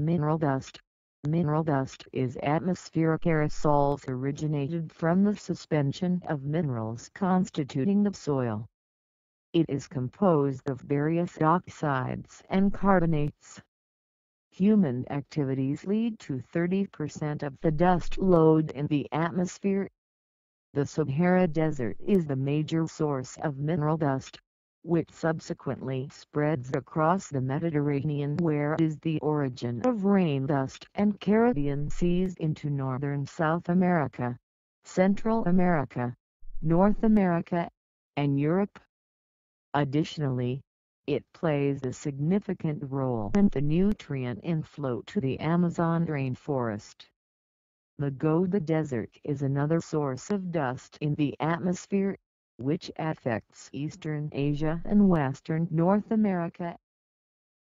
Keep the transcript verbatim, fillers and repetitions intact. Mineral dust. Mineral dust is atmospheric aerosols originated from the suspension of minerals constituting the soil. It is composed of various oxides and carbonates. Human activities lead to thirty percent of the dust load in the atmosphere. The Sahara Desert is the major source of mineral dust, which subsequently spreads across the Mediterranean, where is the origin of rain dust, and Caribbean seas into northern South America, Central America, North America, and Europe. Additionally, it plays a significant role in the nutrient inflow to the Amazon rainforest. The Gobi Desert is another source of dust in the atmosphere, which affects eastern Asia and western North America.